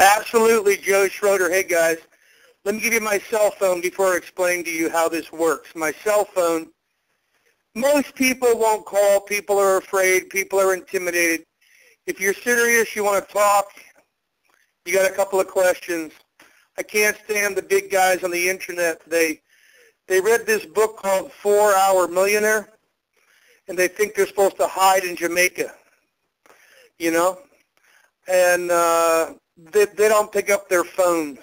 Absolutely, Joe Schroeder. Hey, guys. Let me give you my cell phone before I explain to you how this works. My cell phone, most people won't call. People are afraid. People are intimidated. If you're serious, you want to talk, you got a couple of questions. I can't stand the big guys on the Internet. They read this book called 4-Hour Millionaire, and they think they're supposed to hide in Jamaica, you know? And they don't pick up their phones.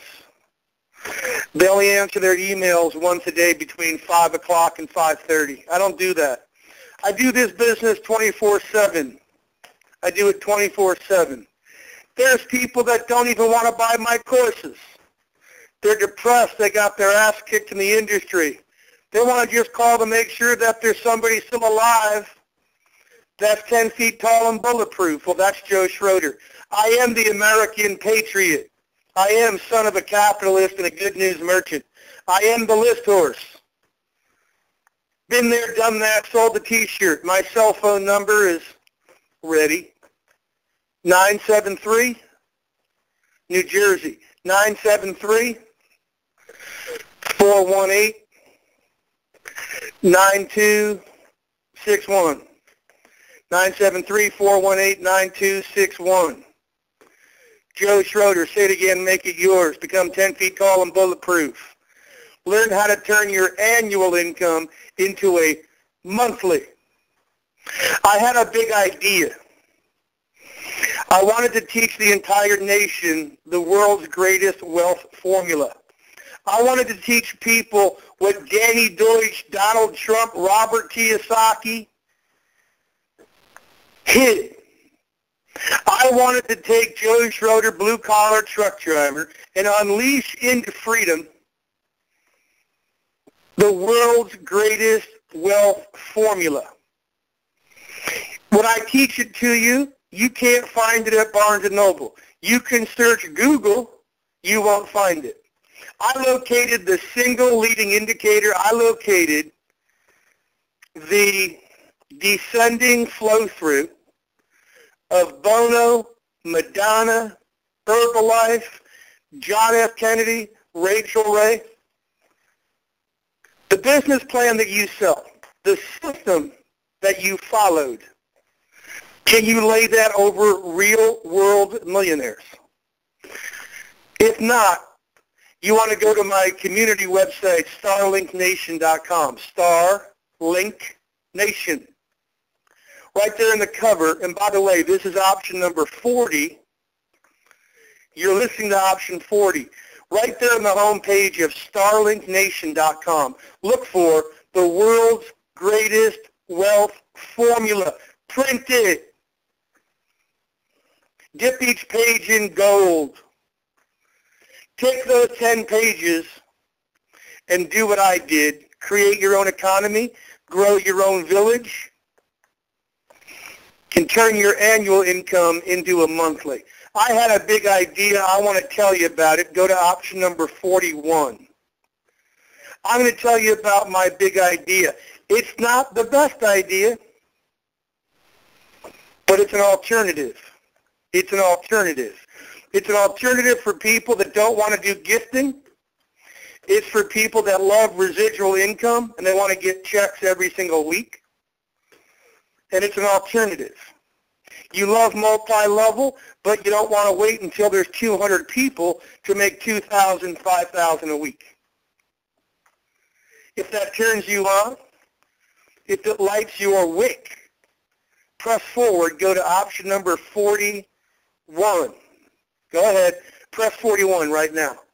They only answer their emails once a day between 5 o'clock and 5:30. I don't do that. I do this business 24/7. I do it 24/7. There's people that don't even want to buy my courses. They're depressed. They got their ass kicked in the industry. They want to just call to make sure that there's somebody still alive that's 10 feet tall and bulletproof. Well, that's Joe Schroeder. I am the American patriot. I am son of a capitalist and a good news merchant. I am the list horse. Been there, done that, sold the T-shirt. My cell phone number is ready. 973, New Jersey. 973-418-9261. 973-418-9261. Joe Schroeder, say it again, make it yours. Become 10 feet tall and bulletproof. Learn how to turn your annual income into a monthly. I had a big idea. I wanted to teach the entire nation the world's greatest wealth formula. I wanted to teach people what Danny Deutsch, Donald Trump, Robert T. Kiyosaki hid. I wanted to take Joe Schroeder, blue-collar truck driver, and unleash into freedom the world's greatest wealth formula. When I teach it to you, you can't find it at Barnes & Noble. You can search Google, you won't find it. I located the single leading indicator. I located the descending flow-through of Bono, Madonna, Herbalife, John F. Kennedy, Rachel Ray. The business plan that you sell, the system that you followed, can you lay that over real-world millionaires? If not, you want to go to my community website, StarLinkNation.com, StarLinkNation. Right there in the cover, and by the way, this is option number 40. You're listening to option 40. Right there on the homepage of StarLinkNation.com, look for the world's greatest wealth formula. Print it. Dip each page in gold. Take those 10 pages and do what I did. Create your own economy, grow your own village, and turn your annual income into a monthly. I had a big idea. I want to tell you about it. Go to option number 41. I'm going to tell you about my big idea. It's not the best idea, but it's an alternative. It's an alternative. It's an alternative for people that don't want to do gifting. It's for people that love residual income and they want to get checks every single week. And it's an alternative. You love multi-level, but you don't want to wait until there's 200 people to make $2,000, $5,000 a week. If that turns you on, if it lights your wick, press forward, go to option number 41. Go ahead, press 41 right now.